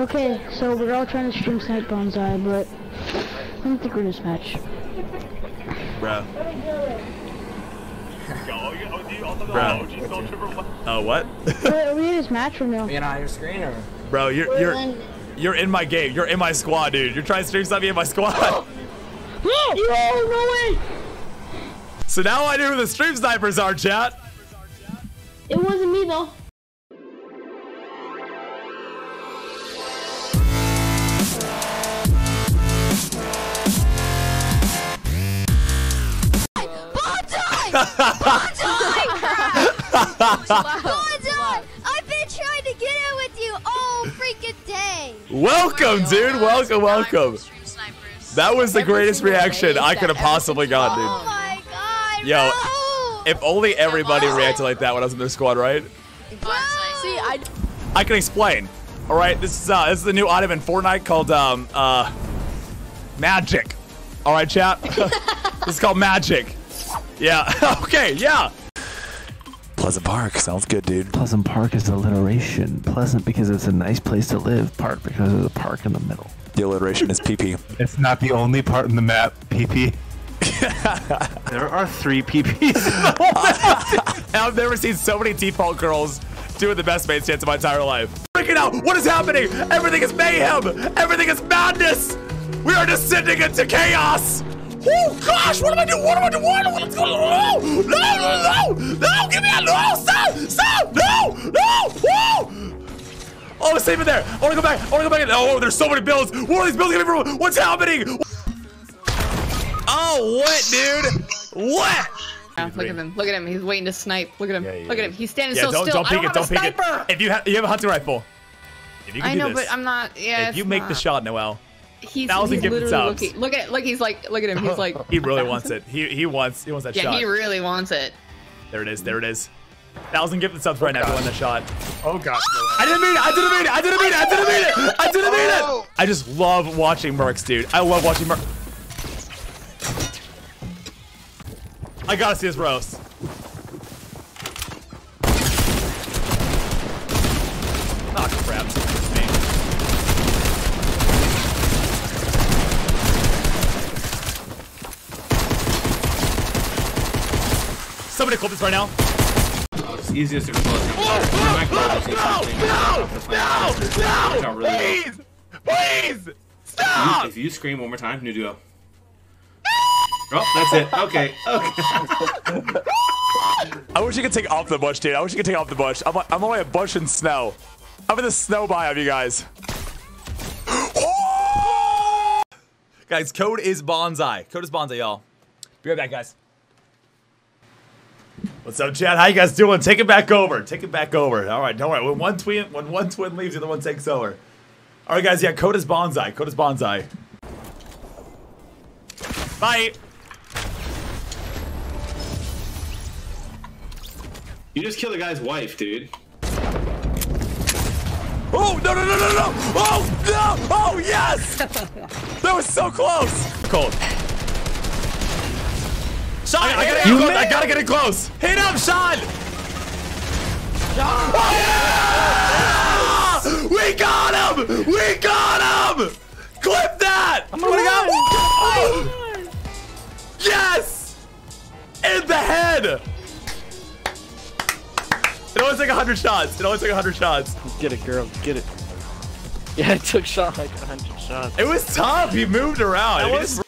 Okay, so we're all trying to stream Snipe Bonsai, but I don't think we're in this match. Bruh. Bruh. Oh, what? Are we in this match or no? You're not on your screen or? Bro, you're in my game. You're in my squad, dude. You're trying to stream Snipe in my squad. No way! So now I know who the stream snipers are, chat. It wasn't me though. Bonsai! I've been trying to get in with you all freaking day. Welcome, dude. Welcome, welcome. That was the greatest reaction I could have possibly gotten, dude. Oh my god! Yo, if only everybody reacted like that when I was in their squad, right? I can explain. All right, this is the new item in Fortnite called magic. All right, chat. This is called magic. Yeah. Okay. Yeah. Pleasant Park sounds good, dude. Pleasant Park is alliteration. Pleasant because it's a nice place to live. Park because there's a park in the middle. The alliteration is PP. It's not the only part in the map, PP. There are 3 PPs. I've never seen so many T-Punk girls doing the best main stance in my entire life. Freaking out! What is happening? Everything is mayhem! Everything is madness! We are descending into chaos! Oh gosh, what am I doing? What am I doing? What's going on? No, no, no, no, give me a no, stop, stop, no, no, woo! Oh, let's save it there. I wanna go back, I wanna go back. Oh, there's so many builds. What are these builds gonna be? What's happening? Oh, what, dude? What? Yeah, look at him, look at him. He's waiting to snipe. Look at him, look at him. He's standing so still. Don't peek it. If you have a hunting rifle, if you can do this. I know, but I'm not, if you make the shot, Noelle. He's literally looking. Look at it. Look, he's like, look at him. He's like, he really wants it. He wants that shot. Yeah, he really wants it. There it is. There it is. 1,000 gifted subs right now to win the shot. Oh gosh. I didn't mean it. I didn't mean it. I didn't mean it. I didn't mean it. I didn't mean it. Oh. I just love watching Mercs, dude. I love watching Mercs. I gotta see his roast. Oh crap. Somebody clip this right now. It's easiest to close. No, no, please, please, stop. If you scream one more time, new duo. Oh, that's it. Okay, okay. I wish you could take off the bush, dude. I wish you could take off the bush. I'm only a bush in snow. I'm in the snow biome, you guys. Oh! Guys, code is Bonsai. Code is Bonsai, y'all. Be right back, guys. What's up, chat? How you guys doing? Take it back over. Take it back over. All right, don't worry. When one twin leaves, the other one takes over. All right, guys. Yeah, code is Bonsai. Code is Bonsai. Bye. You just killed a guy's wife, dude. Oh no no no no no! Oh no! Oh yes! That was so close. Cold. Sean, I gotta get it close. Hit him, Sean! Oh, yeah! We got him! We got him! Clip that! Oh my god! Yes! In the head! It always took 100 shots. It always took 100 shots. Get it, girl. Get it. Yeah, it took Sean like 100 shots. It was tough. He moved around.